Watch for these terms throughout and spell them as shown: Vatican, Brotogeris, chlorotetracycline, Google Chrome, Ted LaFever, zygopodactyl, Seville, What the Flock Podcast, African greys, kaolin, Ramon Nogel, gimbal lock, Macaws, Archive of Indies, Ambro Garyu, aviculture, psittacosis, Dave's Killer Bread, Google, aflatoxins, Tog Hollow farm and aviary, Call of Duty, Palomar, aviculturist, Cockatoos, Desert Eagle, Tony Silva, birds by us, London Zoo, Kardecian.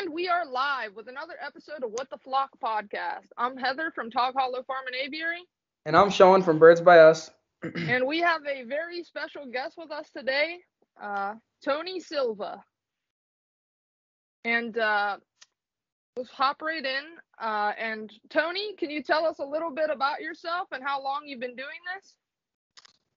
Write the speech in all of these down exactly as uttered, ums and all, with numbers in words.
And we are live with another episode of What the Flock Podcast. I'm Heather from Tog Hollow Farm and Aviary. And I'm Sean from Birds by Us. And we have a very special guest with us today, uh, Tony Silva. And uh, let's hop right in. Uh, and Tony, can you tell us a little bit about yourself and how long you've been doing this?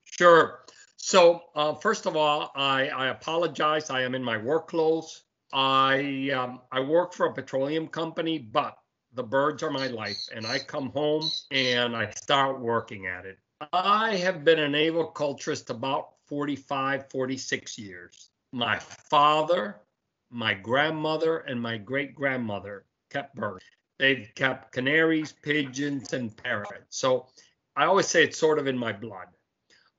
Sure. So uh, first of all, I, I apologize. I am in my work clothes. I um, I work for a petroleum company, but the birds are my life, and I come home and I start working at it. I have been an aviculturist about forty-five, forty-six years. My father, my grandmother, and my great-grandmother kept birds. They've kept canaries, pigeons, and parrots. So I always say it's sort of in my blood.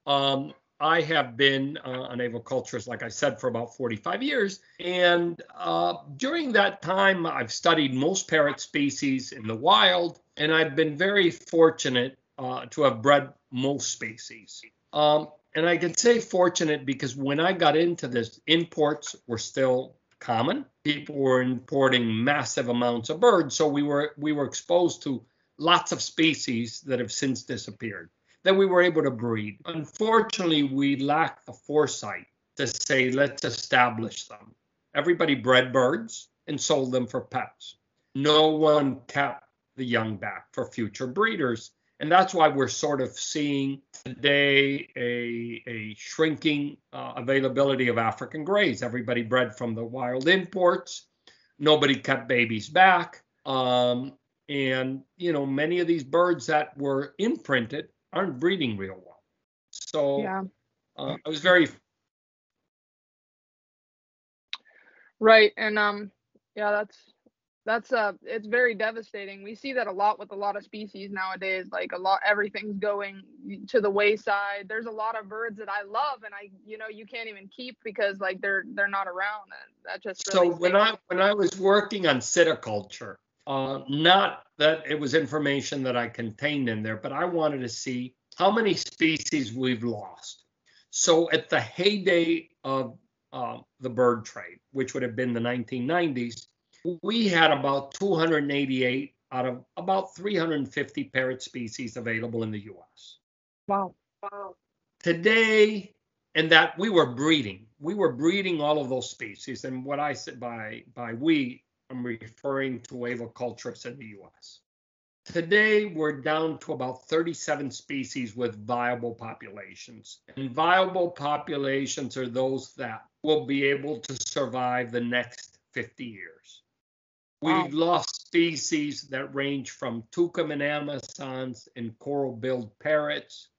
Um, I have been uh, an aviculturist, like I said, for about forty-five years. And uh, during that time, I've studied most parrot species in the wild, and I've been very fortunate uh, to have bred most species. Um, and I can say fortunate because when I got into this, imports were still common. People were importing massive amounts of birds, so we were we were exposed to lots of species that have since disappeared that we were able to breed. Unfortunately, we lacked the foresight to say, let's establish them. Everybody bred birds and sold them for pets. No one kept the young back for future breeders. And that's why we're sort of seeing today a, a shrinking uh, availability of African greys. Everybody bred from the wild imports. Nobody kept babies back. Um, and, you know, many of these birds that were imprinted aren't breeding real well. So yeah. uh, I was very. Right. And um, yeah, that's that's uh, it's very devastating. We see that a lot with a lot of species nowadays, like a lot, everything's going to the wayside. There's a lot of birds that I love and I, you know, you can't even keep because like they're, they're not around. And that just really so when stinks. I, when I was working on citiculture, Uh, not that it was information that I contained in there, but I wanted to see how many species we've lost. So at the heyday of uh, the bird trade, which would have been the nineteen nineties, we had about two hundred eighty-eight out of about three hundred fifty parrot species available in the U S Wow. Wow. Today, and that we were breeding. We were breeding all of those species. And what I said by, by we, I'm referring to aviculturists in the U S Today, we're down to about thirty-seven species with viable populations. And viable populations are those that will be able to survive the next fifty years. Wow. We've lost species that range from toucan amazons and coral-billed parrots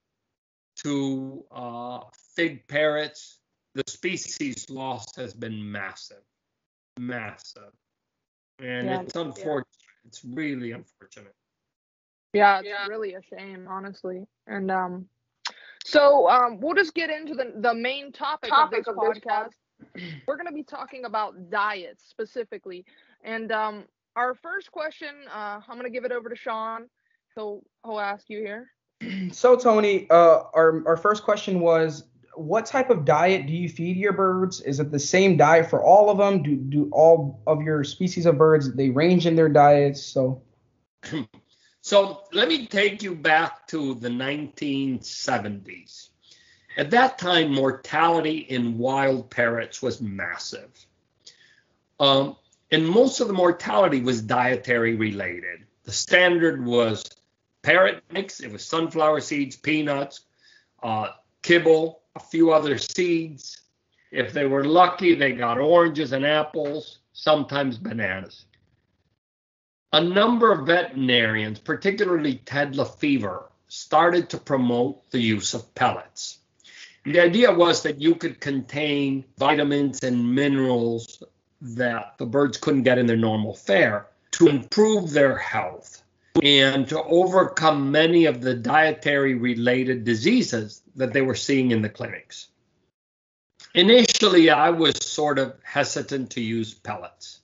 to uh, fig parrots. The species loss has been massive, massive. And yeah, it's unfortunate. Yeah. It's really unfortunate. Yeah, it's yeah. really a shame, honestly. And um, so um, we'll just get into the, the main topic, topic of this of podcast. This pod- We're going to be talking about diets specifically. And um, our first question, uh, I'm going to give it over to Sean. He'll, he'll ask you here. So, Tony, uh, our, our first question was, what type of diet do you feed your birds? Is it the same diet for all of them? Do do all of your species of birds, they range in their diets? So so let me take you back to the nineteen seventies. At that time, mortality in wild parrots was massive. Um, and most of the mortality was dietary related. The standard was parrot mix. It was sunflower seeds, peanuts, uh, kibble, a few other seeds. If they were lucky, they got oranges and apples, sometimes bananas. A number of veterinarians, particularly Ted LaFever, started to promote the use of pellets. The idea was that you could contain vitamins and minerals that the birds couldn't get in their normal fare to improve their health and to overcome many of the dietary-related diseases that they were seeing in the clinics. Initially, I was sort of hesitant to use pellets.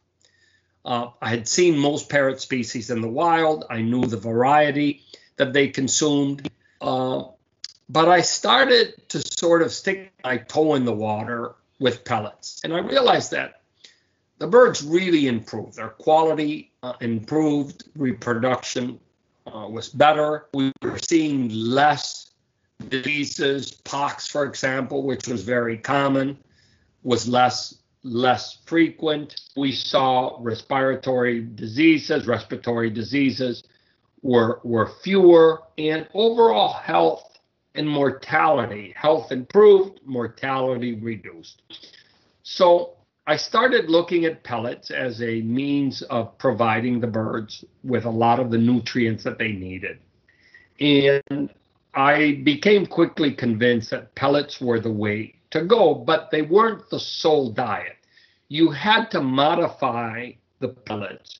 Uh, I had seen most parrot species in the wild. I knew the variety that they consumed. Uh, but I started to sort of stick my toe in the water with pellets. And I realized that the birds really improved. Their quality uh, improved. Reproduction uh, was better. We were seeing less diseases. Pox, for example, which was very common, was less less frequent. We saw respiratory diseases, respiratory diseases were were fewer, and overall health and mortality, health improved, mortality reduced. So I started looking at pellets as a means of providing the birds with a lot of the nutrients that they needed. And I became quickly convinced that pellets were the way to go, but they weren't the sole diet. You had to modify the pellets.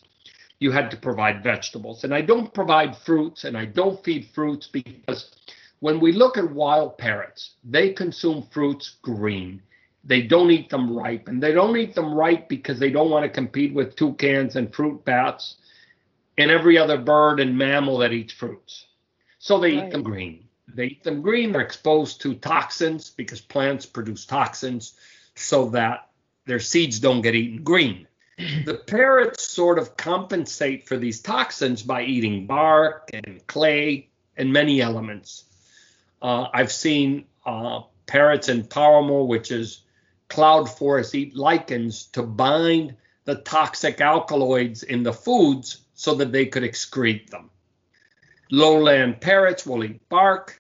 You had to provide vegetables. And I don't provide fruits, and I don't feed fruits, because when we look at wild parrots, they consume fruits green. They don't eat them ripe, and they don't eat them ripe because they don't want to compete with toucans and fruit bats and every other bird and mammal that eats fruits. So they right. eat them green. They eat them green. They're exposed to toxins because plants produce toxins so that their seeds don't get eaten green. The parrots sort of compensate for these toxins by eating bark and clay and many elements. Uh, I've seen uh, parrots in Palomar, which is cloud forest, eat lichens to bind the toxic alkaloids in the foods so that they could excrete them. Lowland parrots will eat bark.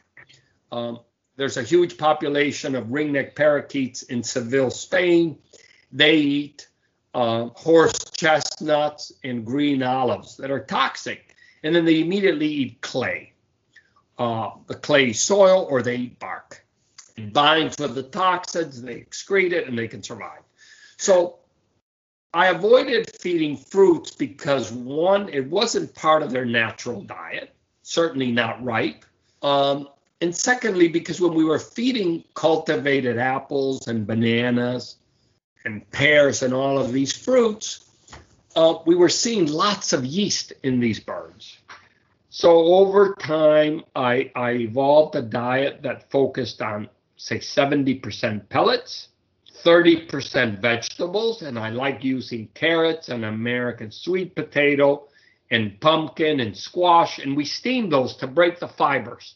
Um, there's a huge population of ringneck parakeets in Seville, Spain. They eat uh, horse chestnuts and green olives that are toxic, and then they immediately eat clay, uh, the clay soil, or they eat bark. It binds with the toxins, they excrete it, and they can survive. So I avoided feeding fruits because, one, it wasn't part of their natural diet, certainly not ripe. Um, and secondly, because when we were feeding cultivated apples and bananas and pears and all of these fruits, uh, we were seeing lots of yeast in these birds. So over time, I, I evolved a diet that focused on, say, seventy percent pellets, thirty percent vegetables, and I like using carrots and American sweet potato and pumpkin and squash, and we steam those to break the fibers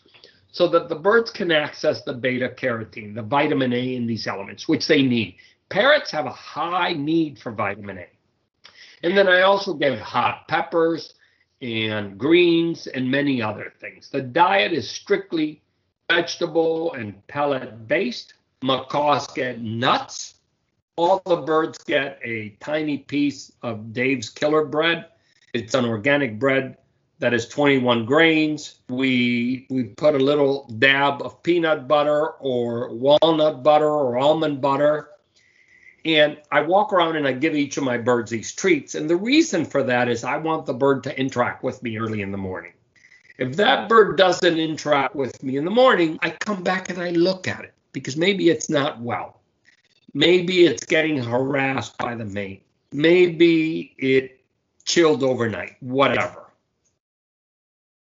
so that the birds can access the beta carotene, the vitamin A in these elements, which they need. Parrots have a high need for vitamin A. And then I also gave hot peppers and greens and many other things. The diet is strictly vegetable and pellet based. Macaws get nuts. All the birds get a tiny piece of Dave's Killer Bread. It's an organic bread that is twenty-one grains. We we put a little dab of peanut butter or walnut butter or almond butter. And I walk around and I give each of my birds these treats. And the reason for that is I want the bird to interact with me early in the morning. If that bird doesn't interact with me in the morning, I come back and I look at it because maybe it's not well. Maybe it's getting harassed by the mate. Maybe it chilled overnight, whatever.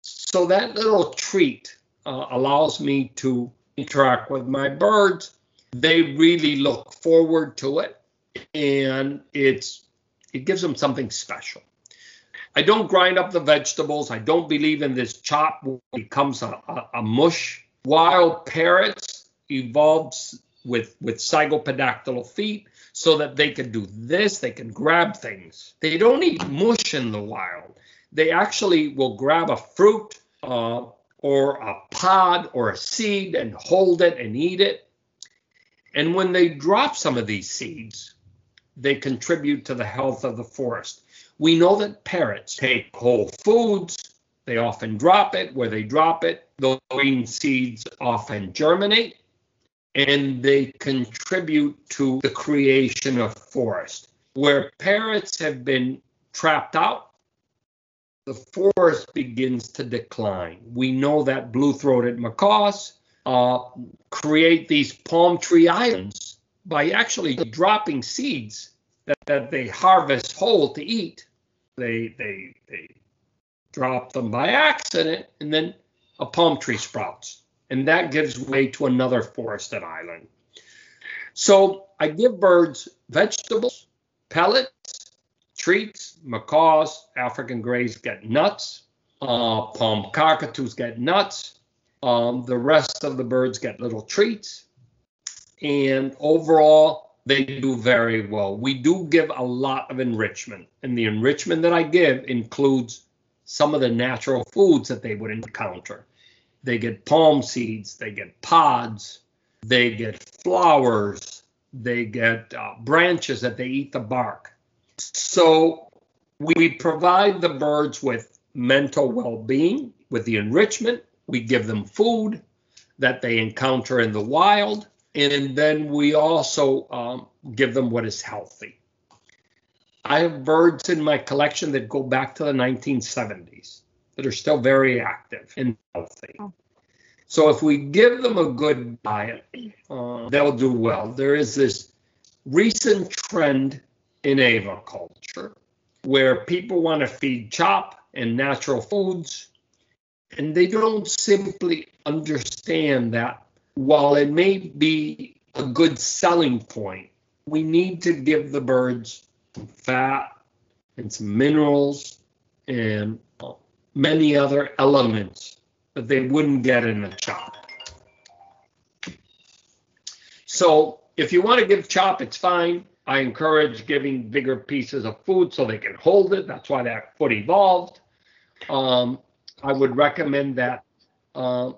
So that little treat uh, allows me to interact with my birds. They really look forward to it, and it's it gives them something special. I don't grind up the vegetables. I don't believe in this chop where it becomes a, a, a mush. Wild parrots evolved with, with zygopodactyl feet, so that they can do this, they can grab things. They don't eat mush in the wild. They actually will grab a fruit uh, or a pod or a seed and hold it and eat it. And when they drop some of these seeds, they contribute to the health of the forest. We know that parrots take whole foods. They often drop it. Where they drop it, the green seeds often germinate, and they contribute to the creation of forest. Where parrots have been trapped out, the forest begins to decline. We know that blue-throated macaws uh, create these palm tree islands by actually dropping seeds that, that they harvest whole to eat. They, they, they drop them by accident, and then a palm tree sprouts. And that gives way to another forested island. So I give birds vegetables, pellets, treats. Macaws, African greys get nuts. Uh, palm cockatoos get nuts. Um, the rest of the birds get little treats. And overall, they do very well. We do give a lot of enrichment. And the enrichment that I give includes some of the natural foods that they would encounter. They get palm seeds. They get pods. They get flowers. They get uh, branches that they eat the bark. So we provide the birds with mental well-being, with the enrichment. We give them food that they encounter in the wild. And then we also um, give them what is healthy. I have birds in my collection that go back to the nineteen seventies that are still very active and healthy. Oh. So if we give them a good diet, uh, they'll do well. There is this recent trend in aviculture where people want to feed chop and natural foods, and they don't simply understand that while it may be a good selling point, we need to give the birds some fat and some minerals and uh, many other elements that they wouldn't get in a chop. So if you want to give chop, it's fine. I encourage giving bigger pieces of food so they can hold it. That's why that foot evolved. Um, I would recommend that uh,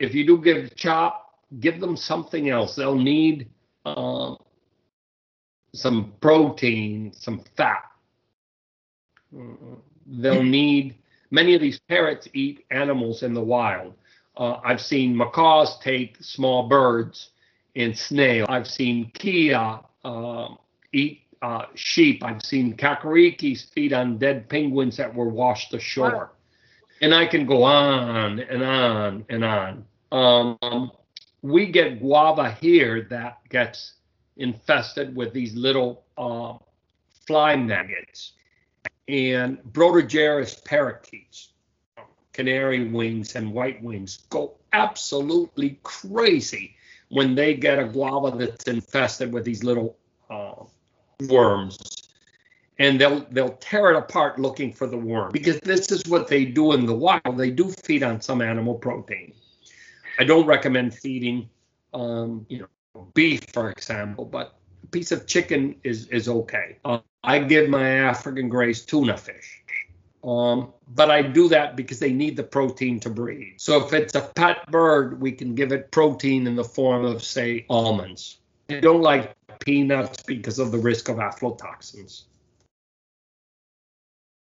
if you do give chop, give them something else. They'll need uh, some protein, some fat. They'll need... Many of these parrots eat animals in the wild. Uh, I've seen macaws take small birds and snails. I've seen kia uh, eat uh, sheep. I've seen kakarikis feed on dead penguins that were washed ashore. And I can go on and on and on. Um, we get guava here that gets infested with these little uh, fly maggots. And Brotogeris parakeets, canary wings and white wings, go absolutely crazy when they get a guava that's infested with these little uh, worms. And they'll they'll tear it apart looking for the worm, because this is what they do in the wild. They do feed on some animal protein. I don't recommend feeding, um, you know, beef, for example, but a piece of chicken is, is okay. Um, I give my African greys tuna fish, um, but I do that because they need the protein to breed. So if it's a pet bird, we can give it protein in the form of, say, almonds. They don't like peanuts because of the risk of aflatoxins.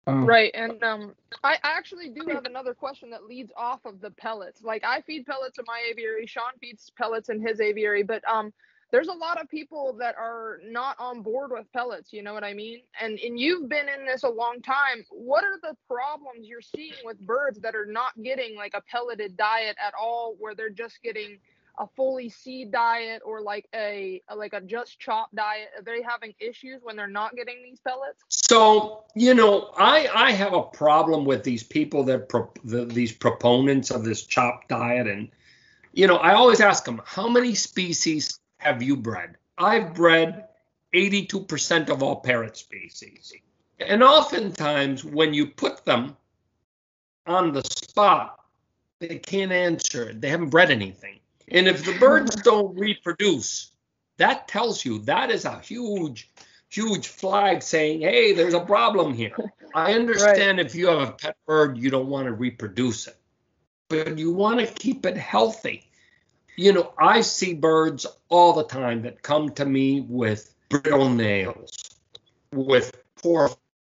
Um, right, and um, I, I actually do have another question that leads off of the pellets. Like, I feed pellets in my aviary, Sean feeds pellets in his aviary, but um. There's a lot of people that are not on board with pellets, you know what I mean? And and you've been in this a long time. What are the problems you're seeing with birds that are not getting like a pelleted diet at all, where they're just getting a fully seed diet or like a like a just chop diet? Are they having issues when they're not getting these pellets? So, you know, I I have a problem with these people that pro- the, these proponents of this chop diet, and you know, I always ask them, how many species have you bred? I've bred eighty-two percent of all parrot species. And oftentimes when you put them on the spot, they can't answer. They haven't bred anything. And if the birds don't reproduce, that tells you that is a huge, huge flag saying, hey, there's a problem here. I understand right. If you have a pet bird, you don't want to reproduce it, but you want to keep it healthy. You know, I see birds all the time that come to me with brittle nails, with poor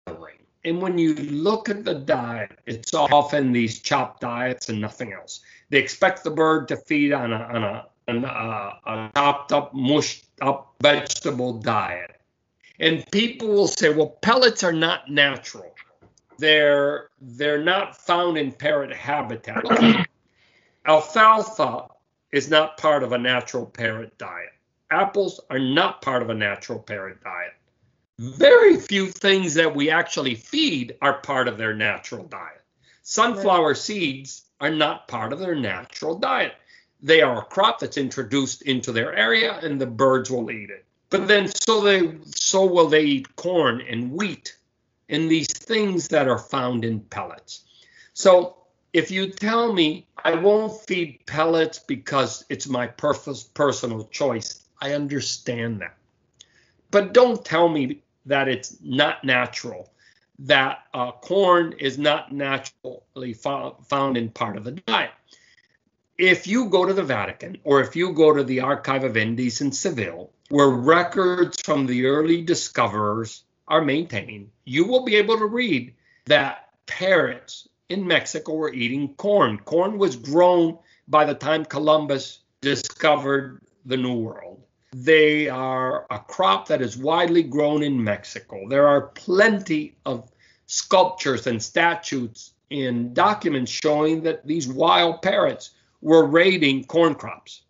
feathering. And when you look at the diet, it's often these chopped diets and nothing else. They expect the bird to feed on a, on a, on a, a chopped up, mushed up vegetable diet. And people will say, well, pellets are not natural. They're, they're not found in parrot habitat. Alfalfa is not part of a natural parrot diet. Apples are not part of a natural parrot diet. Very few things that we actually feed are part of their natural diet. Sunflower right. seeds are not part of their natural diet. They are a crop that's introduced into their area, and the birds will eat it. But then so they so will they eat corn and wheat and these things that are found in pellets. So if you tell me I won't feed pellets because it's my purpose, personal choice, I understand that. But don't tell me that it's not natural, that uh, corn is not naturally fo- found in part of the diet. If you go to the Vatican or if you go to the Archive of Indies in Seville, where records from the early discoverers are maintained, you will be able to read that parrots in Mexico were eating corn. Corn was grown by the time Columbus discovered the New World. They are a crop that is widely grown in Mexico. There are plenty of sculptures and statues and documents showing that these wild parrots were raiding corn crops.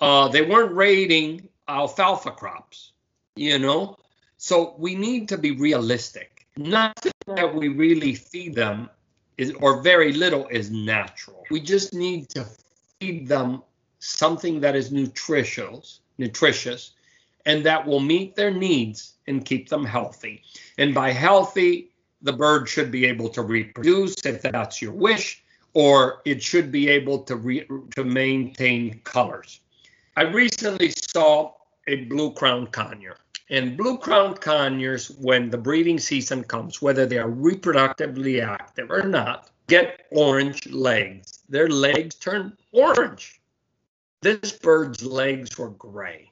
Uh, they weren't raiding alfalfa crops, you know? So we need to be realistic. Nothing that we really feed them is, or very little, is natural. We just need to feed them something that is nutritious, nutritious, and that will meet their needs and keep them healthy. And by healthy, the bird should be able to reproduce if that's your wish, or it should be able to re- to maintain colors. I recently saw a blue-crowned conure. And blue-crowned conures, when the breeding season comes, whether they are reproductively active or not, get orange legs. Their legs turn orange. This bird's legs were gray.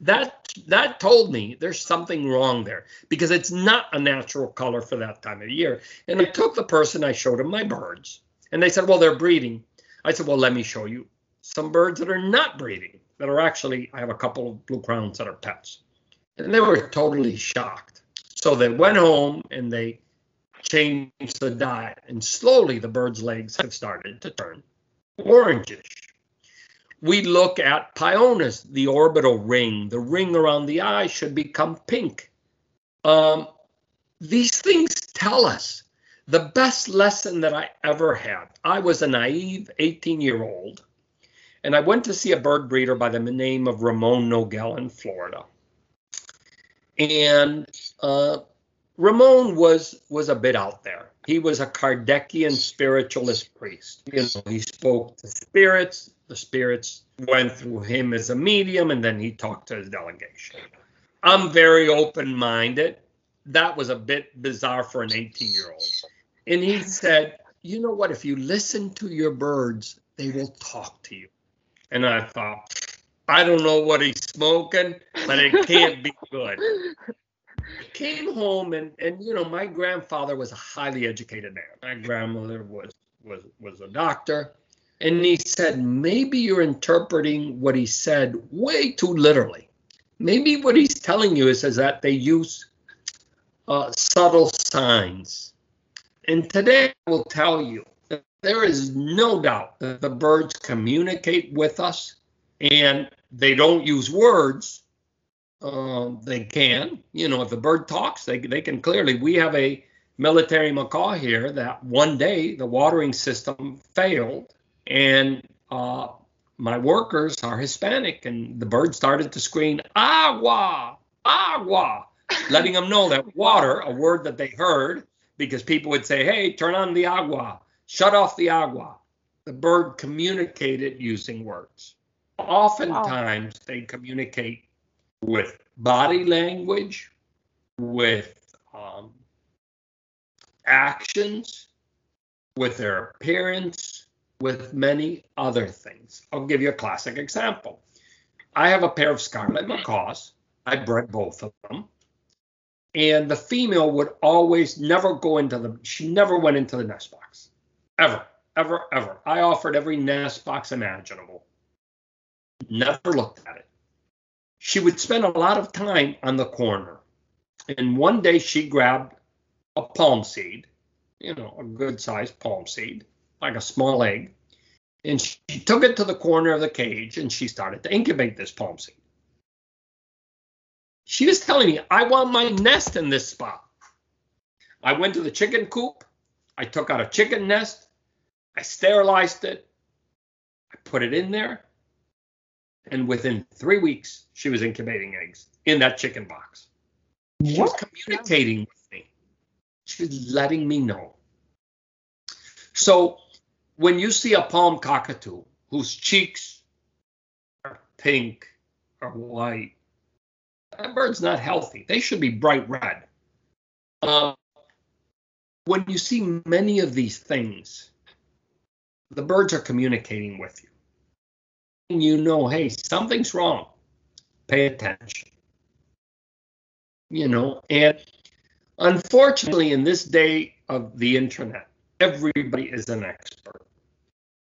That that told me there's something wrong there, because it's not a natural color for that time of year. And I took the person, I showed him my birds, and they said, well, they're breeding. I said, well, let me show you some birds that are not breeding, that are actually, I have a couple of blue crowns that are pets. And they were totally shocked. So they went home and they changed the diet, and slowly the bird's legs have started to turn orangish. We look at pionis, the orbital ring. The ring around the eye should become pink. Um, these things tell us. The best lesson that I ever had, I was a naive eighteen-year-old, and I went to see a bird breeder by the name of Ramon Nogel in Florida. And uh, Ramon was was a bit out there. He was a Kardecian spiritualist priest. You know, he spoke to spirits. The spirits went through him as a medium, and then he talked to his delegation. I'm very open-minded. That was a bit bizarre for an eighteen-year-old. And he said, you know what? If you listen to your birds, they will talk to you. And I thought, I don't know what he's smoking, but it can't be good. I came home, and, and, you know, my grandfather was a highly educated man. My grandmother was, was, was a doctor. And he said, maybe you're interpreting what he said way too literally. Maybe what he's telling you is, is that they use uh, subtle signs. And today I will tell you that there is no doubt that the birds communicate with us, and they don't use words. Uh, they can. You know, if the bird talks, they they can clearly. We have a military macaw here that one day the watering system failed. And uh, my workers are Hispanic, and the bird started to scream, agua, agua, letting them know that water, a word that they heard, because people would say, hey, turn on the agua, shut off the agua. The bird communicated using words. Oftentimes, wow. They communicate with body language, with um, actions, with their appearance, with many other things. I'll give you a classic example. I have a pair of scarlet macaws. I bred both of them. And the female would always never go into the, she never went into the nest box. Ever, ever, ever. I offered every nest box imaginable. Never looked at it. She would spend a lot of time on the corner. And one day she grabbed a palm seed, you know, a good-sized palm seed, like a small egg, and she took it to the corner of the cage, and she started to incubate this palm seed. She was telling me, I want my nest in this spot. I went to the chicken coop. I took out a chicken nest. I sterilized it. I put it in there. And within three weeks, she was incubating eggs in that chicken box. She what? was communicating with me. She was letting me know. So when you see a palm cockatoo whose cheeks are pink or white, that bird's not healthy. They should be bright red. Uh, when you see many of these things, the birds are communicating with you. And you know, hey, something's wrong. Pay attention. You know, and unfortunately, in this day of the internet, everybody is an expert.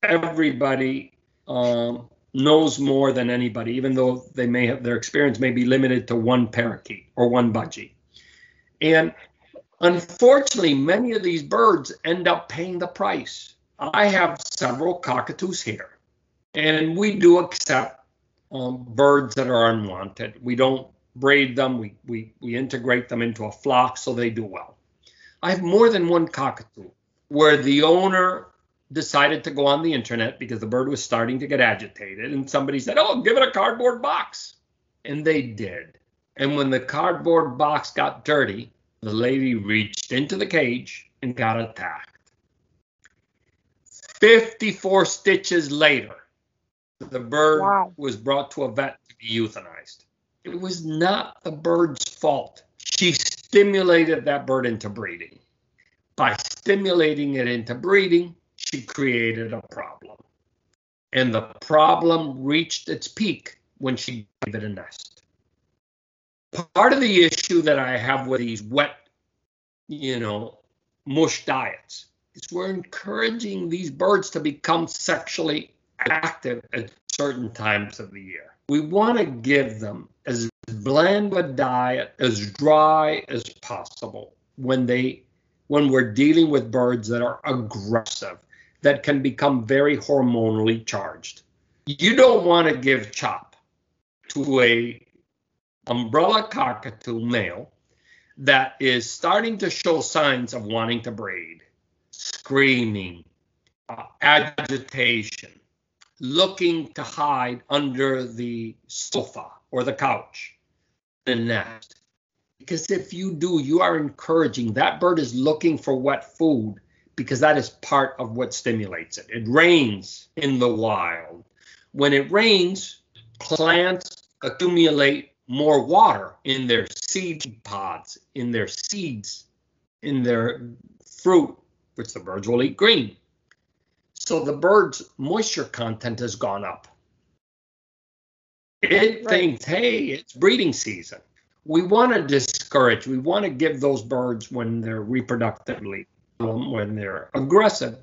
Everybody um, knows more than anybody, even though they may have their experience may be limited to one parakeet or one budgie. And unfortunately, many of these birds end up paying the price. I have several cockatoos here, and we do accept um, birds that are unwanted. We don't braid them. We, we, we integrate them into a flock so they do well. I have more than one cockatoo where the owner decided to go on the internet because the bird was starting to get agitated, and somebody said, oh, give it a cardboard box. And they did. And when the cardboard box got dirty, the lady reached into the cage and got attacked. fifty-four stitches later, the bird wow. was brought to a vet to be euthanized. It was not the bird's fault. She stimulated that bird into breeding. By stimulating it into breeding, she created a problem. And the problem reached its peak when she gave it a nest. Part of the issue that I have with these wet, you know, mush diets is we're encouraging these birds to become sexually active at certain times of the year. We want to give them as bland a diet, as dry as possible when they, when we're dealing with birds that are aggressive, that can become very hormonally charged. You don't want to give chop to a umbrella cockatoo male that is starting to show signs of wanting to breed, screaming, uh, agitation, looking to hide under the sofa or the couch, the nest. Because if you do, you are encouraging. That bird is looking for wet food because that is part of what stimulates it. It rains in the wild. When it rains, plants accumulate more water in their seed pods, in their seeds, in their fruit, which the birds will eat green. So the bird's moisture content has gone up. It right. thinks, hey, it's breeding season. We want to discourage, we want to give those birds when they're reproductively, um, when they're aggressive,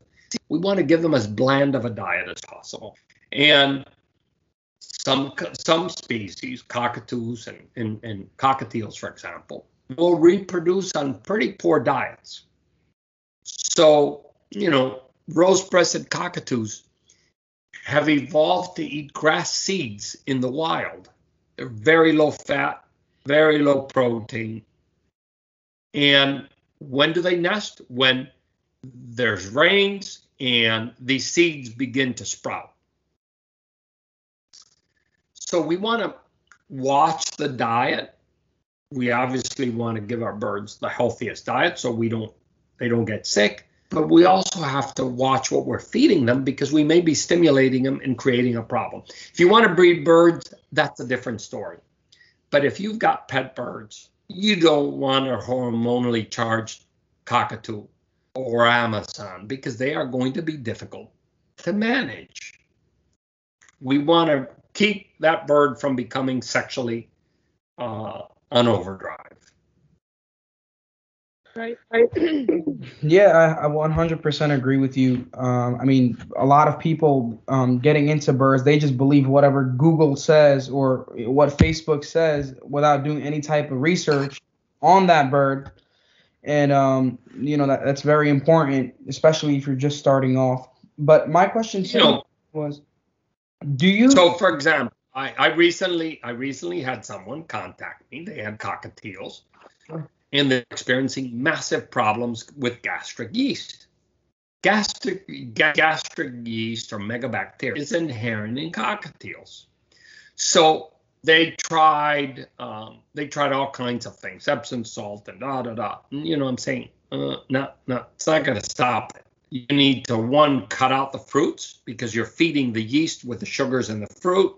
we want to give them as bland of a diet as possible. And some some species, cockatoos and, and, and cockatiels, for example, will reproduce on pretty poor diets. So, you know, rose-breasted cockatoos have evolved to eat grass seeds in the wild. They're very low fat, very low protein. And when do they nest? When there's rains and the seeds begin to sprout. So we want to watch the diet. We obviously want to give our birds the healthiest diet so we don't, they don't get sick. But we also have to watch what we're feeding them because we may be stimulating them and creating a problem. If you want to breed birds, that's a different story. But if you've got pet birds, you don't want a hormonally charged cockatoo or Amazon because they are going to be difficult to manage. We want to keep that bird from becoming sexually uh, on overdrive. Right, right. Yeah, I, I one hundred percent agree with you. Um, I mean, a lot of people um, getting into birds, they just believe whatever Google says or what Facebook says without doing any type of research on that bird. And, um, you know, that, that's very important, especially if you're just starting off. But my question too you know, was, do you? So, for example, I, I recently I recently had someone contact me. They had cockatiels. And they're experiencing massive problems with gastric yeast. Gastric, ga- gastric yeast or megabacteria is inherent in cockatiels. So they tried um, they tried all kinds of things, Epsom salt and da da da. And, you know what I'm saying? Uh, no, no, it's not going to stop it. You need to, one, cut out the fruits because you're feeding the yeast with the sugars in the fruit.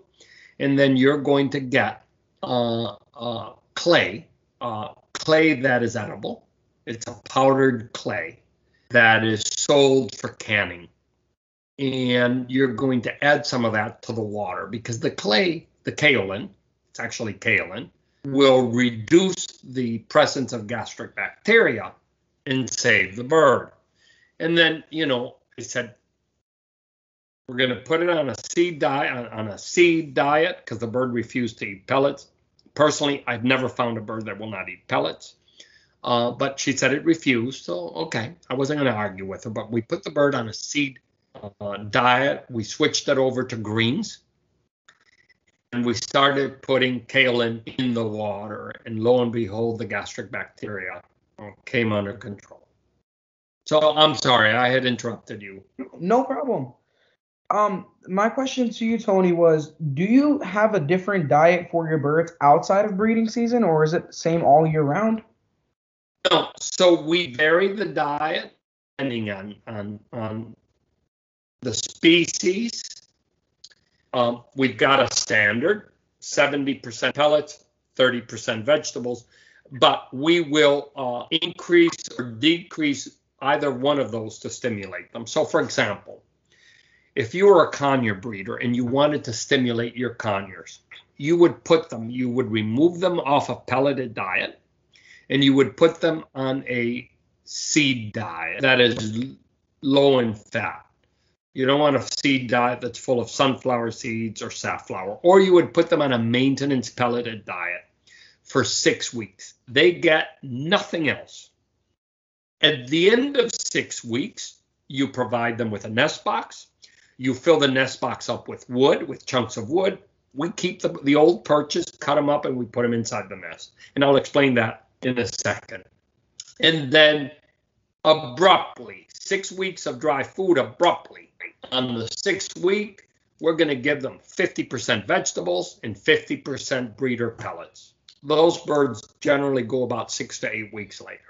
And then you're going to get uh, uh, clay, uh, clay that is edible. It's a powdered clay that is sold for canning. And you're going to add some of that to the water because the clay, the kaolin, it's actually kaolin, will reduce the presence of gastric bacteria and save the bird. And then, you know, I said, we're going to put it on a seed diet, on, on a seed diet, because the bird refused to eat pellets. Personally, I've never found a bird that will not eat pellets. Uh, but she said it refused. So, okay, I wasn't going to argue with her. But we put the bird on a seed uh, diet. We switched it over to greens. And we started putting kaolin in the water. And lo and behold, the gastric bacteria came under control. So I'm sorry, I had interrupted you. No problem. Um, my question to you, Tony, was, do you have a different diet for your birds outside of breeding season, or is it the same all year round? No, so we vary the diet depending on, on, on the species. Um, we've got a standard, seventy percent pellets, thirty percent vegetables, but we will uh, increase or decrease either one of those to stimulate them. So, for example, if you were a conure breeder and you wanted to stimulate your conures, you would put them, you would remove them off a pelleted diet, and you would put them on a seed diet that is low in fat. You don't want a seed diet that's full of sunflower seeds or safflower, or you would put them on a maintenance pelleted diet for six weeks. They get nothing else. At the end of six weeks, you provide them with a nest box. You fill the nest box up with wood, with chunks of wood. We keep the, the old perches, cut them up, and we put them inside the nest. And I'll explain that in a second. And then abruptly, six weeks of dry food abruptly. On the sixth week, we're going to give them fifty percent vegetables and fifty percent breeder pellets. Those birds generally go about six to eight weeks later.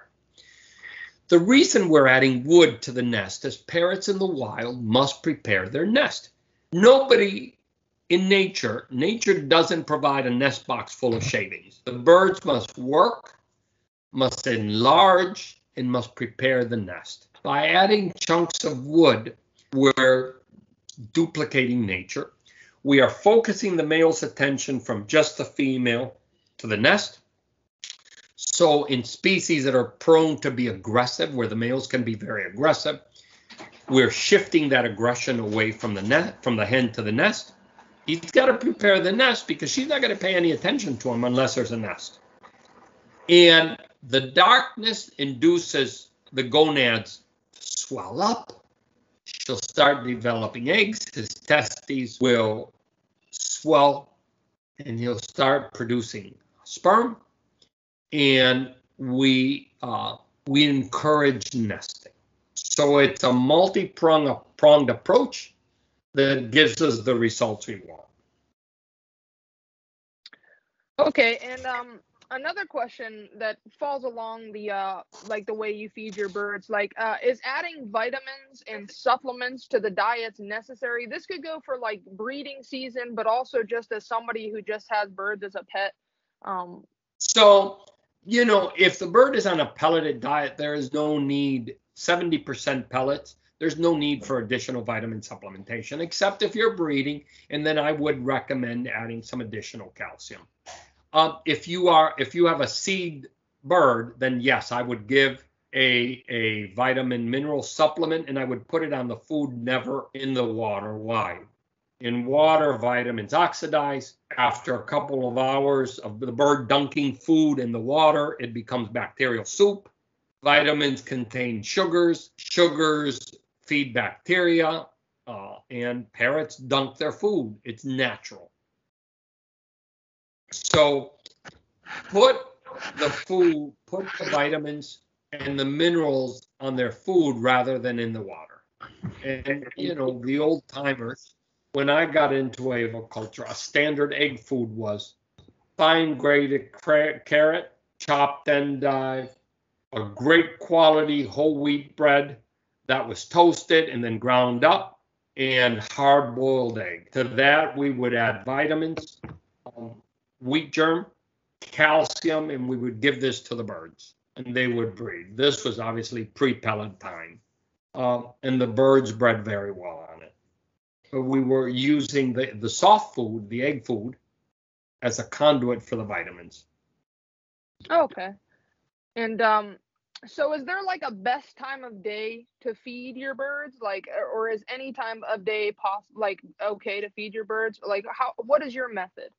The reason we're adding wood to the nest is parrots in the wild must prepare their nest. Nobody in nature, nature doesn't provide a nest box full of shavings. The birds must work, must enlarge, and must prepare the nest. By adding chunks of wood, we're duplicating nature. We are focusing the male's attention from just the female to the nest. So in species that are prone to be aggressive, where the males can be very aggressive, we're shifting that aggression away from the net, from the hen to the nest. He's got to prepare the nest because she's not going to pay any attention to him unless there's a nest. And the darkness induces the gonads to swell up. She'll start developing eggs. His testes will swell, and he'll start producing sperm. And we uh, we encourage nesting. So it's a multi-pronged pronged approach that gives us the results we want. Okay, and um, another question that falls along the uh, like the way you feed your birds, like uh, is adding vitamins and supplements to the diets necessary? This could go for like breeding season, but also just as somebody who just has birds as a pet. Um, so. You know, if the bird is on a pelleted diet, there is no need, seventy percent pellets, there's no need for additional vitamin supplementation, except if you're breeding, and then I would recommend adding some additional calcium. Um, if you are, if you have a seed bird, then yes, I would give a, a vitamin mineral supplement, and I would put it on the food, never in the water. Why? In water, vitamins oxidize. After a couple of hours of the bird dunking food in the water, it becomes bacterial soup. Vitamins contain sugars. Sugars feed bacteria, uh, and parrots dunk their food. It's natural. So put the food, put the vitamins and the minerals on their food rather than in the water. And, you know, the old timers when I got into aviculture, a standard egg food was fine-grated carrot, chopped endive, a great quality whole wheat bread that was toasted and then ground up, and hard-boiled egg. To that, we would add vitamins, um, wheat germ, calcium, and we would give this to the birds, and they would breed. This was obviously pre-pellet time, um, and the birds bred very well on it. But we were using the, the soft food, the egg food, as a conduit for the vitamins. Oh, okay. And um, so is there like a best time of day to feed your birds? Like, or is any time of day poss- like okay to feed your birds? Like, how? What is your method?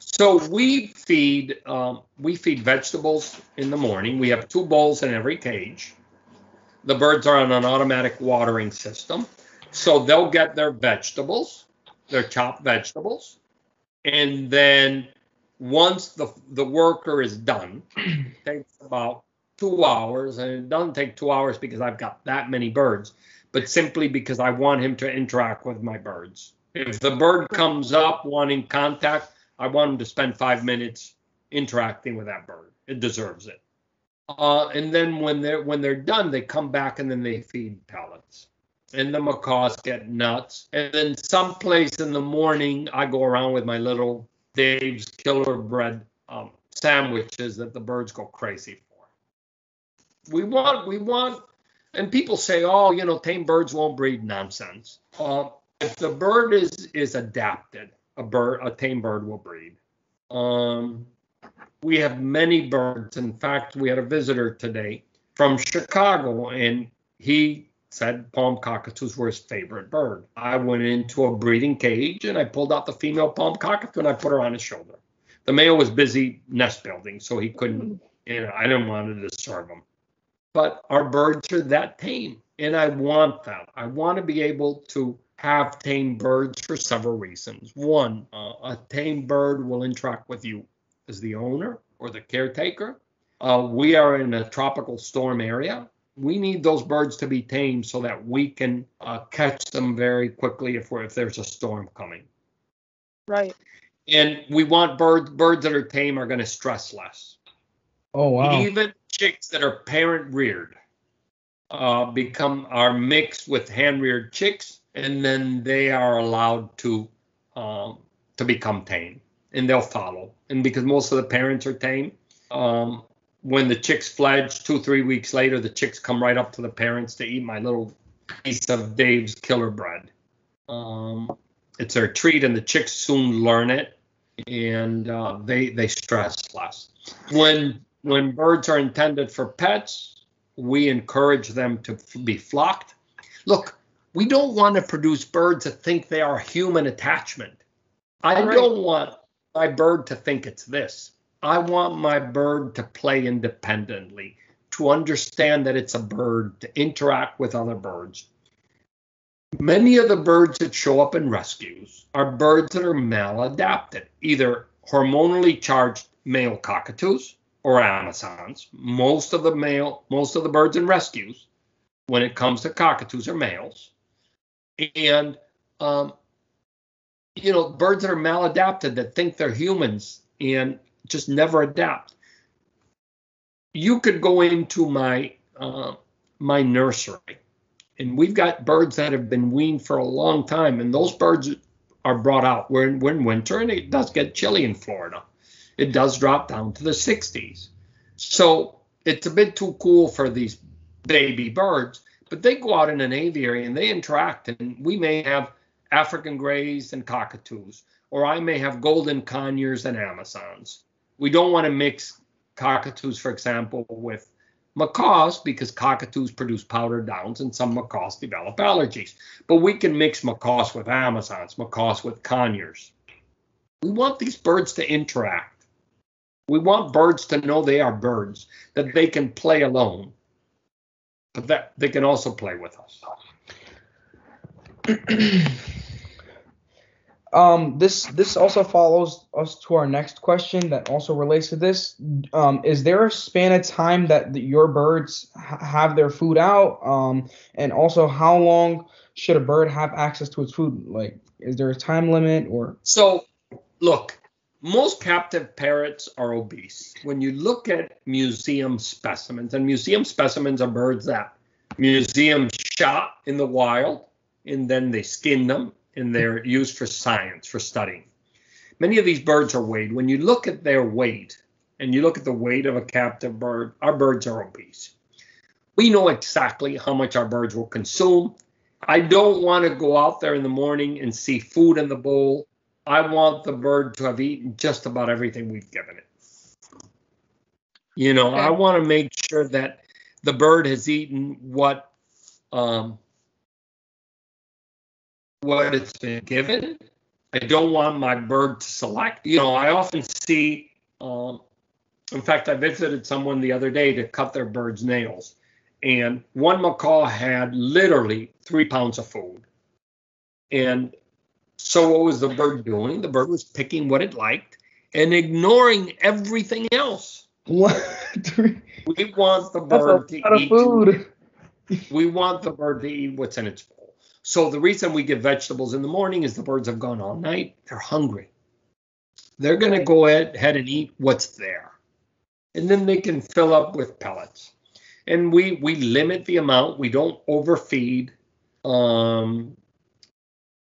So we feed um, we feed vegetables in the morning. We have two bowls in every cage. The birds are on an automatic watering system, so they'll get their vegetables, their chopped vegetables, and then once the the worker is done, it takes about two hours, and it doesn't take two hours because I've got that many birds, but simply because I want him to interact with my birds. If the bird comes up wanting contact, I want him to spend five minutes interacting with that bird. It deserves it. Uh, and then when they're when they're done, they come back and then they feed pellets. And the macaws get nuts. And then someplace in the morning, I go around with my little Dave's Killer Bread um, sandwiches that the birds go crazy for. We want, we want, and people say, oh, you know, tame birds won't breed. Nonsense. Uh, if the bird is is adapted, a bird, a tame bird will breed. Um, we have many birds. In fact, we had a visitor today from Chicago, and he said palm cockatoos were his favorite bird. I went into a breeding cage, and I pulled out the female palm cockatoo, and I put her on his shoulder. The male was busy nest building, so he couldn't, you know, I didn't want to disturb him. But our birds are that tame, and I want that. I want to be able to have tame birds for several reasons. One, uh, a tame bird will interact with you as the owner or the caretaker. Uh, we are in a tropical storm area. We need those birds to be tame so that we can uh, catch them very quickly if, we're, if there's a storm coming. Right. And we want birds, birds that are tame are going to stress less. Oh, wow. Even chicks that are parent-reared uh, become are mixed with hand-reared chicks, and then they are allowed to um, to become tame, and they'll follow. And because most of the parents are tame, um, when the chicks fledge, two, three weeks later, the chicks come right up to the parents to eat my little piece of Dave's Killer Bread. Um, it's their treat, and the chicks soon learn it, and uh, they they stress less. When, when birds are intended for pets, we encourage them to be flocked. Look, we don't want to produce birds that think they are human attachment. I right. don't want my bird to think it's this. I want my bird to play independently, to understand that it's a bird, to interact with other birds. Many of the birds that show up in rescues are birds that are maladapted, either hormonally charged male cockatoos or Amazons. Most of the male, most of the birds in rescues, when it comes to cockatoos, are males. And, um, you know, birds that are maladapted, that think they're humans and just never adapt. You could go into my uh, my nursery, and we've got birds that have been weaned for a long time, and those birds are brought out. We're in, we're in winter, and it does get chilly in Florida. It does drop down to the sixties. So it's a bit too cool for these baby birds. But they go out in an aviary and they interact, and we may have African greys and cockatoos, or I may have golden conures and Amazons. We don't want to mix cockatoos, for example, with macaws, because cockatoos produce powder downs and some macaws develop allergies. But we can mix macaws with Amazons, macaws with conures. We want these birds to interact. We want birds to know they are birds, that they can play alone, but that they can also play with us. Um, this this also follows us to our next question that also relates to this. Um, is there a span of time that the, your birds ha- have their food out? Um, and also, how long should a bird have access to its food? Like, is there a time limit or? So, look, most captive parrots are obese. When you look at museum specimens, and museum specimens are birds that museums shot in the wild, and then they skin them, and they're used for science, for studying. Many of these birds are weighed. When you look at their weight, and you look at the weight of a captive bird, our birds are obese. We know exactly how much our birds will consume. I don't want to go out there in the morning and see food in the bowl. I want the bird to have eaten just about everything we've given it. You know, I want to make sure that the bird has eaten what... Um, what it's been given. I don't want my bird to select. You know, I often see, um, in fact, I visited someone the other day to cut their bird's nails. And one macaw had literally three pounds of food. And so what was the bird doing? The bird was picking what it liked and ignoring everything else. What? We want the bird to eat. Food. We want the bird to eat what's in its bowl. So the reason we give vegetables in the morning is the birds have gone all night. They're hungry. They're going to go ahead and eat what's there. And then they can fill up with pellets. And we we limit the amount. We don't overfeed. Um,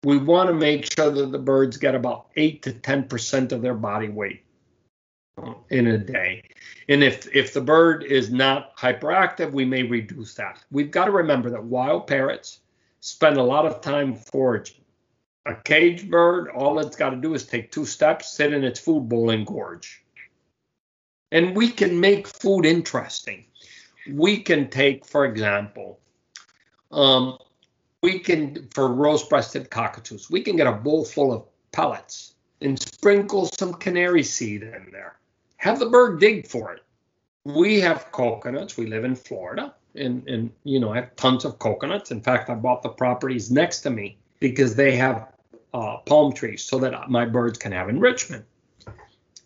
we want to make sure that the birds get about eight to ten percent of their body weight in a day. And if, if the bird is not hyperactive, we may reduce that. We've got to remember that wild parrots spend a lot of time foraging. A cage bird, all it's got to do is take two steps, sit in its food bowl, and gorge. And we can make food interesting. We can take, for example, um, we can, for rose-breasted cockatoos, we can get a bowl full of pellets and sprinkle some canary seed in there. Have the bird dig for it. We have coconuts. We live in Florida. And, and, you know, I have tons of coconuts. In fact, I bought the properties next to me because they have uh, palm trees so that my birds can have enrichment.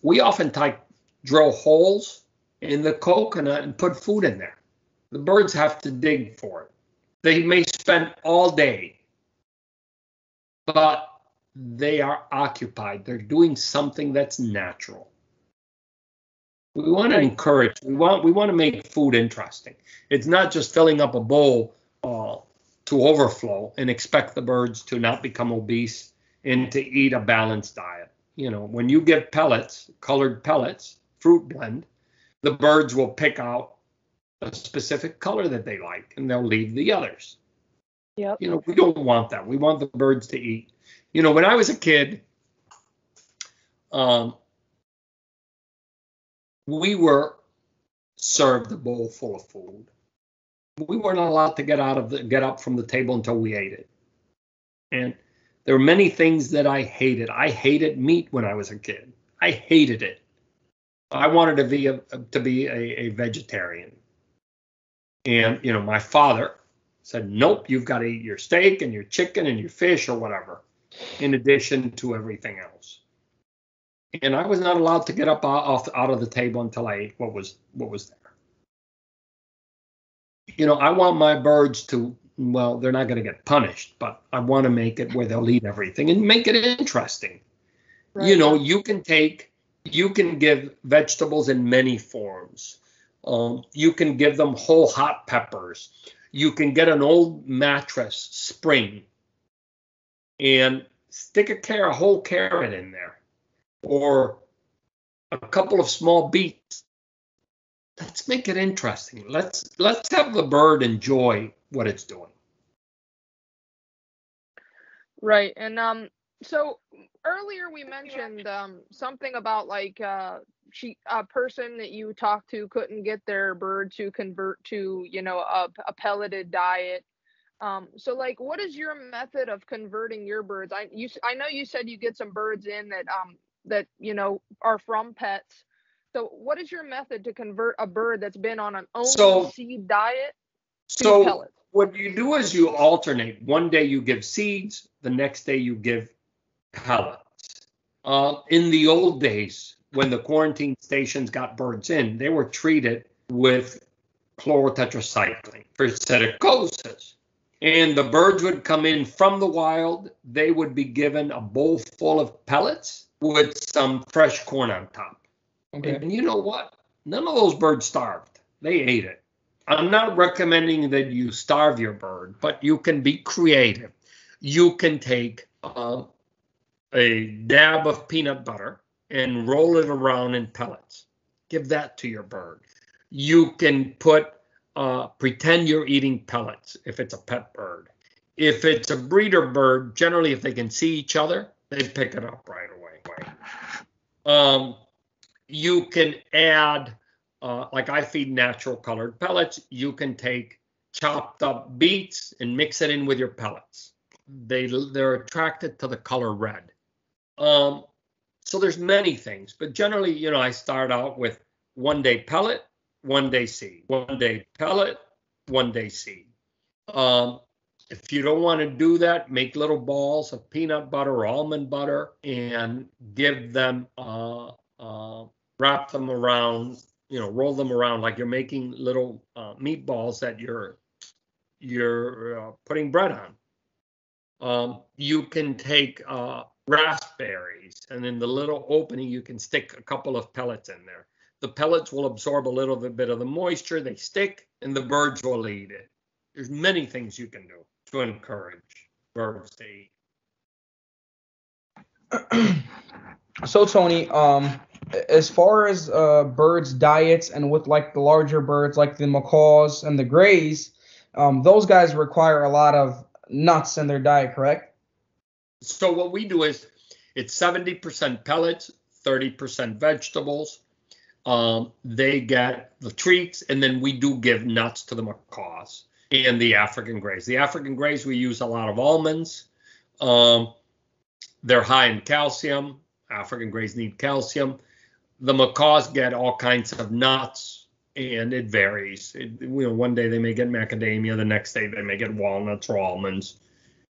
We often type, drill holes in the coconut and put food in there. The birds have to dig for it. They may spend all day, but they are occupied. They're doing something that's natural. We want to encourage, we want we want to make food interesting. It's not just filling up a bowl uh, to overflow and expect the birds to not become obese and to eat a balanced diet. You know, when you give pellets, colored pellets, fruit blend, the birds will pick out a specific color that they like and they'll leave the others. Yep. You know, we don't want that. We want the birds to eat. You know, when I was a kid, um, we were served a bowl full of food. We weren't allowed to get out of the, get up from the table until we ate it. And there were many things that I hated. I hated meat when I was a kid. I hated it. I wanted to be a, to be a, a vegetarian. And, you know, my father said, nope, you've got to eat your steak and your chicken and your fish or whatever, in addition to everything else. And I was not allowed to get up off out of the table until I ate what was what was there. You know, I want my birds to, well, they're not going to get punished, but I want to make it where they'll eat everything and make it interesting. Right. You know, you can take, you can give vegetables in many forms. Um, you can give them whole hot peppers. You can get an old mattress spring and stick a, car- a whole carrot in there, or a couple of small beets. Let's make it interesting. Let's let's have the bird enjoy what it's doing. Right, and um, so earlier we mentioned um something about like uh she a person that you talked to couldn't get their bird to convert to, you know, a, a pelleted diet. Um, so, like, what is your method of converting your birds? I you I know you said you get some birds in that um. that, you know, are from pets. So what is your method to convert a bird that's been on an only so, seed diet to so pellets? What you do is you alternate. One day you give seeds, the next day you give pellets. Uh, in the old days, when the quarantine stations got birds in, they were treated with chlorotetracycline for psittacosis. And the birds would come in from the wild. They would be given a bowl full of pellets with some fresh corn on top. Okay. And you know what? None of those birds starved. They ate it. I'm not recommending that you starve your bird, but you can be creative. You can take uh, a dab of peanut butter and roll it around in pellets. Give that to your bird. You can put, uh, pretend you're eating pellets if it's a pet bird. If it's a breeder bird, generally if they can see each other, they pick it up right away. Um, you can add, uh, like I feed natural colored pellets, you can take chopped up beets and mix it in with your pellets. They, they're attracted to the color red. Um, so there's many things, but generally, you know, I start out with one day pellet, one day seed, one day pellet, one day seed. Um, if you don't want to do that, make little balls of peanut butter or almond butter and give them, uh, uh, wrap them around, you know, roll them around like you're making little uh, meatballs that you're you're uh, putting bread on. Um, you can take uh, raspberries, and in the little opening, you can stick a couple of pellets in there. The pellets will absorb a little bit of the moisture, they stick, and the birds will eat it. There's many things you can do to encourage birds to eat. So, Tony, um, as far as uh, birds' diets and with like the larger birds like the macaws and the greys, um, those guys require a lot of nuts in their diet, correct? So what we do is it's seventy percent pellets, thirty percent vegetables. Um, they get the treats, and then we do give nuts to the macaws and the African greys. The African greys, we use a lot of almonds. Um, they're high in calcium. African greys need calcium. The macaws get all kinds of nuts, and it varies. It, you know, one day they may get macadamia. The next day they may get walnuts or almonds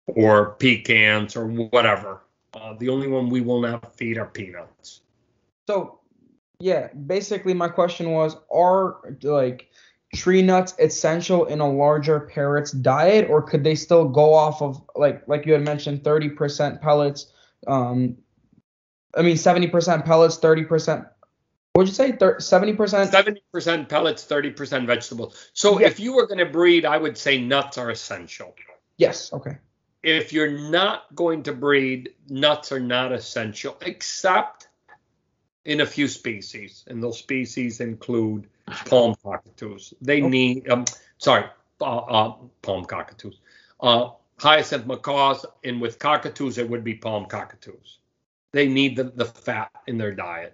or pecans or whatever. Uh, the only one we will not feed are peanuts. So... yeah, basically my question was, are like tree nuts essential in a larger parrot's diet, or could they still go off of like like you had mentioned thirty percent pellets, um I mean seventy percent pellets, thirty percent, what'd you say, thirty, seventy percent? seventy percent pellets, thirty percent vegetables. So yeah. If you were going to breed, I would say nuts are essential. Yes, okay. If you're not going to breed, nuts are not essential, except in a few species, and those species include palm cockatoos. They okay. need, um, sorry, uh, uh, palm cockatoos. Uh, hyacinth macaws, and with cockatoos, it would be palm cockatoos. They need the, the fat in their diet.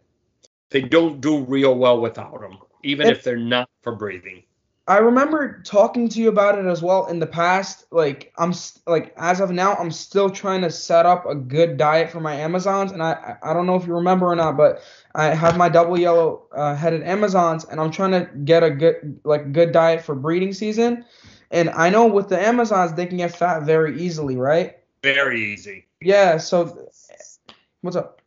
They don't do real well without them, even and if they're not for breeding. I remember talking to you about it as well in the past. Like I'm st- like as of now, I'm still trying to set up a good diet for my Amazons, and I I don't know if you remember or not, but I have my double yellow uh, headed Amazons, and I'm trying to get a good like good diet for breeding season. And I know with the Amazons, they can get fat very easily, right? Very easy. Yeah. So what's up?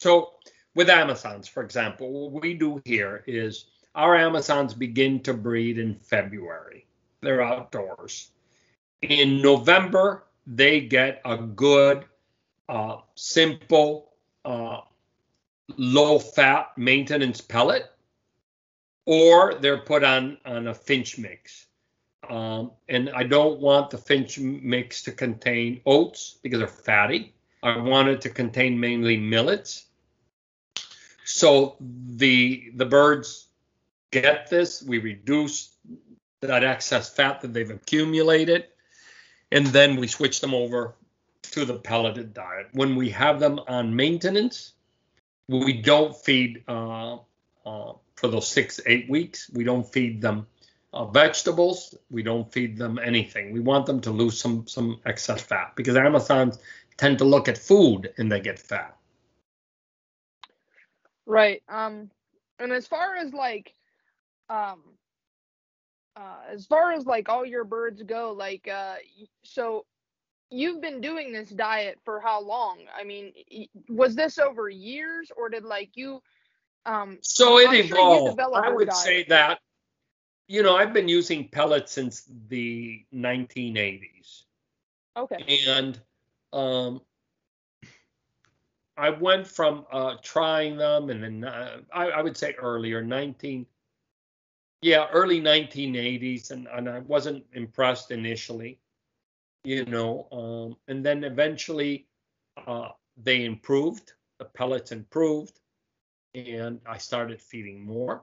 So with Amazons, for example, what we do here is, our Amazons begin to breed in February. They're outdoors. In November, they get a good, uh, simple, uh, low-fat maintenance pellet, or they're put on, on a finch mix. Um, and I don't want the finch mix to contain oats because they're fatty. I want it to contain mainly millets. So the the birds... get this, we reduce that excess fat that they've accumulated, and then we switch them over to the pelleted diet. When we have them on maintenance, we don't feed uh, uh, for those six, eight weeks. We don't feed them uh, vegetables. We don't feed them anything. We want them to lose some, some excess fat because Amazons tend to look at food and they get fat. Right. Um, and as far as like, Um, uh, as far as like all your birds go, like, uh, so You've been doing this diet for how long? I mean, was this over years, or did like you? Um, so it evolved. Sure I would diet. say that, you know, I've been using pellets since the nineteen eighties. Okay. And um, I went from uh, trying them, and then uh, I, I would say earlier nineteen. Yeah, early nineteen eighties, and, and I wasn't impressed initially. You know, um, and then eventually uh, they improved, the pellets improved, and I started feeding more.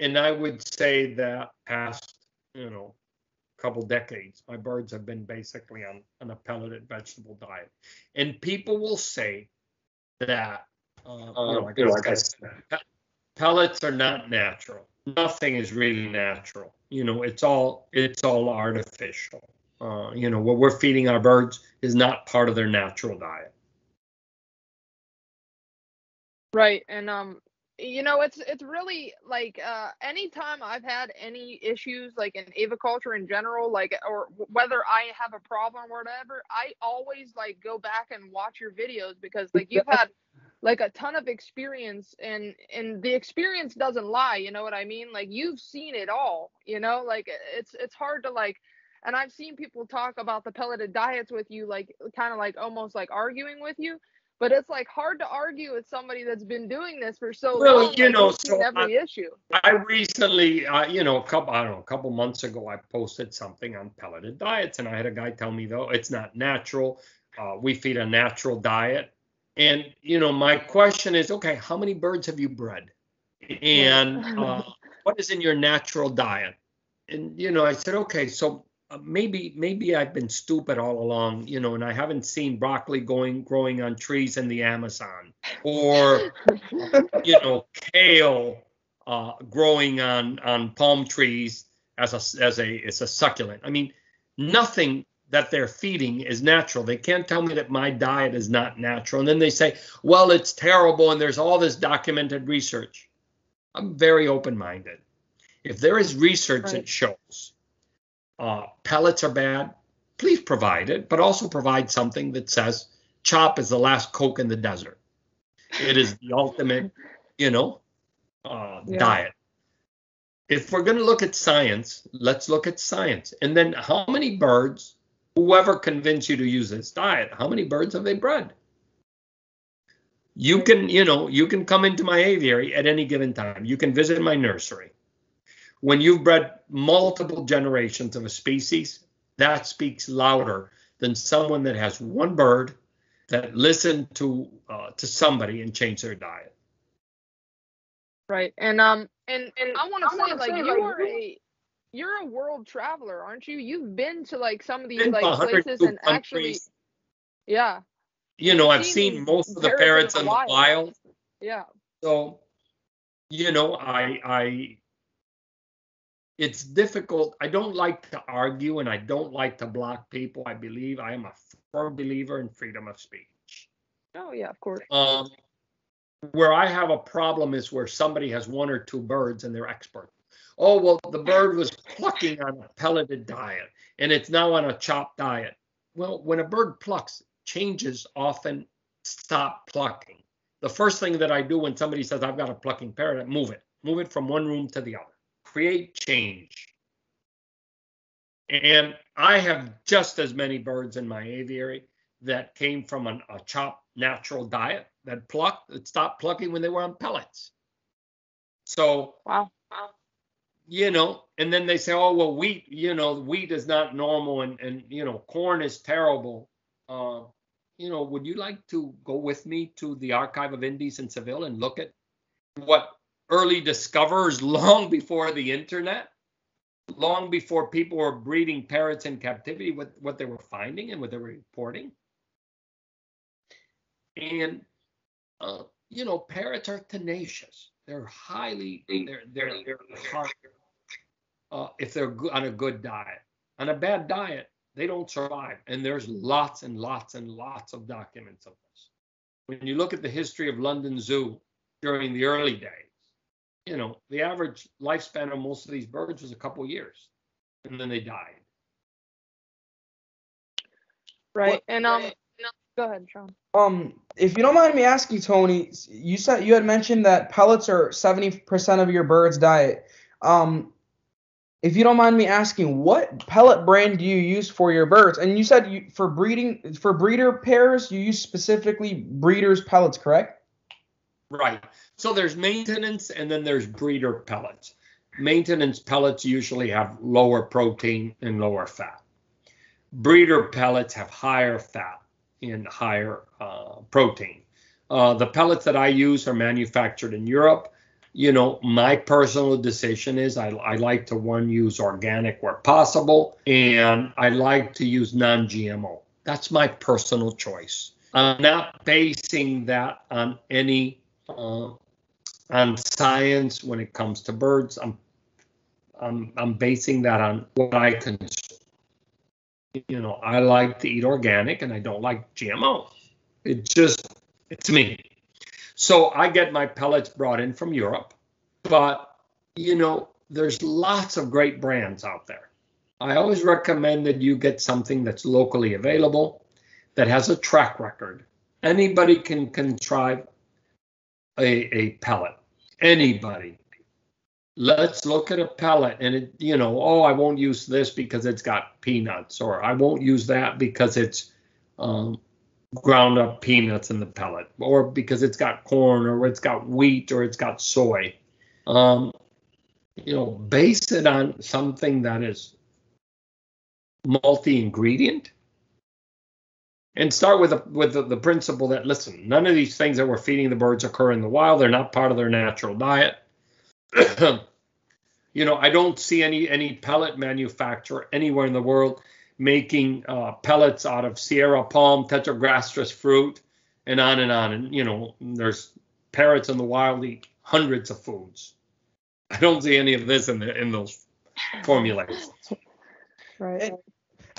And I would say that past, you know, couple decades, my birds have been basically on, on a pelleted vegetable diet. And people will say that, uh, um, you know, like, you know, like I said, pellets are not natural. Nothing is really natural. You know, it's all it's all artificial. Uh, you know, what we're feeding our birds is not part of their natural diet. Right. And, um, you know, it's it's really like uh, anytime I've had any issues like in aviculture in general, like or whether I have a problem or whatever, I always like go back and watch your videos because like you've had like a ton of experience and and the experience doesn't lie. You know what I mean? Like you've seen it all, you know, like it's it's hard to like. And I've seen people talk about the pelleted diets with you, like kind of like almost like arguing with you. But it's like hard to argue with somebody that's been doing this for so well, long. Well, you like know, so every I, issue. I recently, uh, you know, a couple, I don't know, a couple months ago, I posted something on pelleted diets, and I had a guy tell me, though, it's not natural. Uh, we feed a natural diet, and you know, my question is, okay, how many birds have you bred, and uh, what is in your natural diet? And you know, I said, okay, so. Uh, maybe maybe I've been stupid all along, you know, and I haven't seen broccoli going growing on trees in the Amazon, or you know, kale uh, growing on on palm trees as a as a as a succulent. I mean, nothing that they're feeding is natural. They can't tell me that my diet is not natural, and then they say, well, it's terrible, and there's all this documented research. I'm very open-minded. If there is research right. that shows. Uh, pellets are bad, please provide it, but also provide something that says chop is the last Coke in the desert. It is the ultimate, you know, uh, yeah. diet. If we're going to look at science, let's look at science. And then how many birds, whoever convinced you to use this diet, how many birds have they bred? You can, you know, you can come into my aviary at any given time. You can visit my nursery. When you've bred multiple generations of a species, that speaks louder than someone that has one bird that listened to uh, to somebody and changed their diet. Right, and um, and and I want to say, like, say, you like, are a you're a world traveler, aren't you? You've been to like some of these like places and actually, yeah. You know, I've seen most of the parrots in the wild. Yeah. So, you know, I I. It's difficult. I don't like to argue, and I don't like to block people. I believe I am a firm believer in freedom of speech. Oh, yeah, of course. Um, where I have a problem is where somebody has one or two birds and they're expert. Oh, well, the bird was plucking on a pelleted diet, and it's now on a chopped diet. Well, when a bird plucks, changes often stop plucking. The first thing that I do when somebody says, I've got a plucking parrot, move it. Move it from one room to the other. Create change. And I have just as many birds in my aviary that came from an, a chopped natural diet that plucked, that stopped plucking when they were on pellets. So, wow. You know, and then they say, oh, well, wheat, you know, wheat is not normal and, and you know, corn is terrible. Uh, you know, would you like to go with me to the Archive of Indies in Seville and look at what early discoverers long before the internet, long before people were breeding parrots in captivity, what, what they were finding and what they were reporting. And, uh, you know, parrots are tenacious. They're highly, they're, they're, they're hard. Uh, if they're on a good diet. On a bad diet, they don't survive. And there's lots and lots and lots of documents of this. When you look at the history of London Zoo during the early days, you know, the average lifespan of most of these birds was a couple years, and then they died. Right. What? And um, go ahead, Sean. Um, if you don't mind me asking, Tony, you said you had mentioned that pellets are seventy percent of your bird's diet. Um, if you don't mind me asking, what pellet brand do you use for your birds? And you said you, for breeding for breeder pairs, you use specifically breeders' pellets, correct? Right. So there's maintenance and then there's breeder pellets. Maintenance pellets usually have lower protein and lower fat. Breeder pellets have higher fat and higher uh, protein. Uh, the pellets that I use are manufactured in Europe. You know, my personal decision is I, I like to, one, use organic where possible, and I like to use non G M O. That's my personal choice. I'm not basing that on any uh, on science when it comes to birds. I'm, I'm I'm basing that on what I consume. You know, I like to eat organic, and I don't like G M O. It just, it's me. So I get my pellets brought in from Europe, but, you know, there's lots of great brands out there. I always recommend that you get something that's locally available, that has a track record. Anybody can contrive a, a pellet. Anybody. Let's look at a pellet and, it, you know, oh, I won't use this because it's got peanuts, or I won't use that because it's um, ground up peanuts in the pellet, or because it's got corn, or it's got wheat, or it's got soy. Um, you know, base it on something that is multi-ingredient, and start with, a, with the, the principle that, listen, none of these things that we're feeding the birds occur in the wild. They're not part of their natural diet. You know, I don't see any, any pellet manufacturer anywhere in the world making uh, pellets out of Sierra palm, tetragastris fruit, and on and on. And, you know, there's parrots in the wild eat hundreds of foods. I don't see any of this in the, in those formulations. Right. And,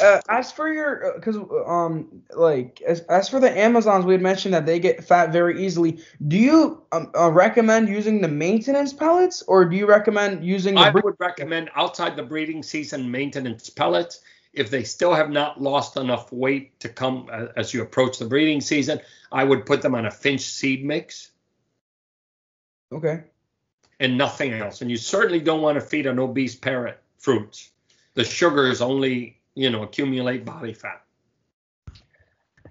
uh, as for your, because um, like as, as for the Amazons, we had mentioned that they get fat very easily. Do you um, uh, recommend using the maintenance pellets, or do you recommend using? The I would recommend outside the breeding season maintenance pellets. If they still have not lost enough weight to come uh, as you approach the breeding season, I would put them on a finch seed mix. Okay. And nothing else. And you certainly don't want to feed an obese parrot fruits. The sugars only, you know, accumulate body fat.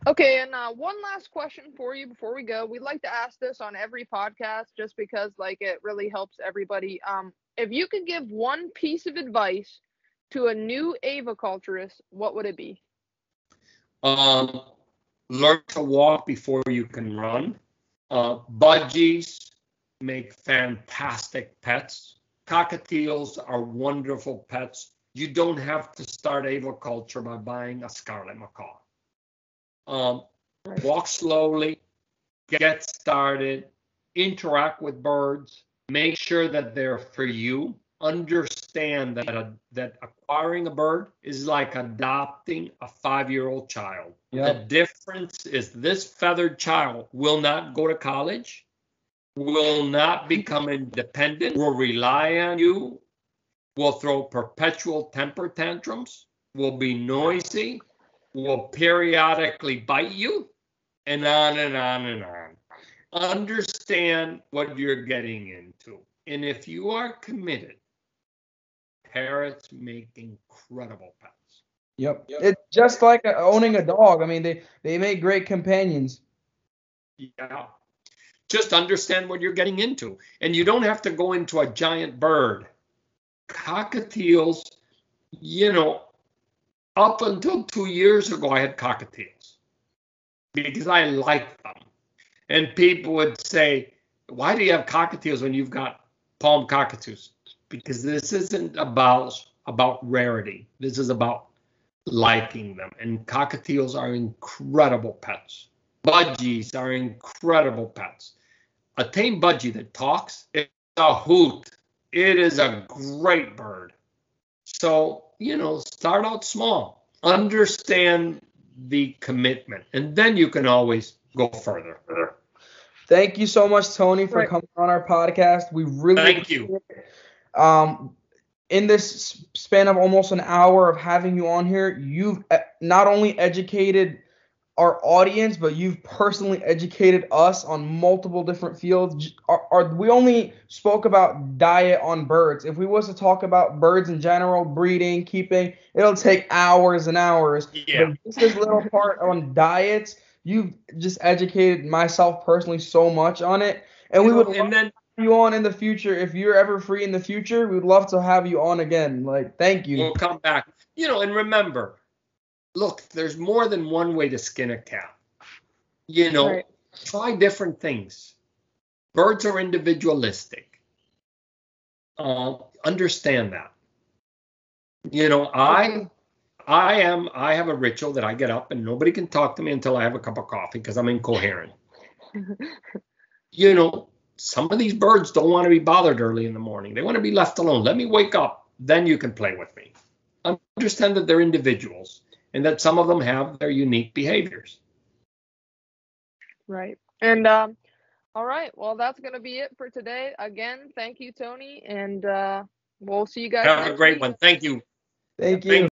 Okay, and uh, one last question for you before we go. We'd like to ask this on every podcast just because, like, it really helps everybody. Um, if you could give one piece of advice to a new aviculturist, what would it be? Um, learn to walk before you can run. Uh, budgies make fantastic pets. Cockatiels are wonderful pets. You don't have to start aviculture by buying a scarlet macaw. Um, walk slowly, get started, interact with birds, make sure that they're for you. Understand that a, that acquiring a bird is like adopting a five-year-old child. Yep. The difference is this feathered child will not go to college, will not become independent, will rely on you, will throw perpetual temper tantrums, will be noisy, will periodically bite you, and on and on and on. Understand what you're getting into. And if you are committed, parrots make incredible pets. Yep. yep. It's just like owning a dog. I mean, they, they make great companions. Yeah. Just understand what you're getting into. And you don't have to go into a giant bird. Cockatiels, you know, up until two years ago, I had cockatiels because I liked them. And people would say, why do you have cockatiels when you've got palm cockatoos? Because this isn't about about rarity. This is about liking them. And cockatiels are incredible pets. Budgies are incredible pets. A tame budgie that talks, it's a hoot. It is a great bird. So, you know, start out small. Understand the commitment. And then you can always go further. Thank you so much, Tony, for right. coming on our podcast. We really Thank appreciate you. It. Um, in this span of almost an hour of having you on here, you've not only educated our audience, but you've personally educated us on multiple different fields. Our, our, we only spoke about diet on birds. If we was to talk about birds in general, breeding, keeping, it'll take hours and hours. Yeah. But just this little part on diets, you've just educated myself personally so much on it. And we would and love then- to have you on in the future. If you're ever free in the future, we'd love to have you on again. Like, thank you. We'll come back. You know, and remember, look, there's more than one way to skin a cow. You know, right. Try different things. Birds are individualistic. Uh, understand that. You know, I I am I have a ritual that I get up and nobody can talk to me until I have a cup of coffee because I'm incoherent. You know, some of these birds don't want to be bothered early in the morning. They want to be left alone. Let me wake up, then you can play with me. Understand that they're individuals. And that some of them have their unique behaviors. Right. And um, all right. Well, that's going to be it for today. Again, thank you, Tony. And uh, we'll see you guys. Have a great week. one. Thank you. Thank you. Thank you.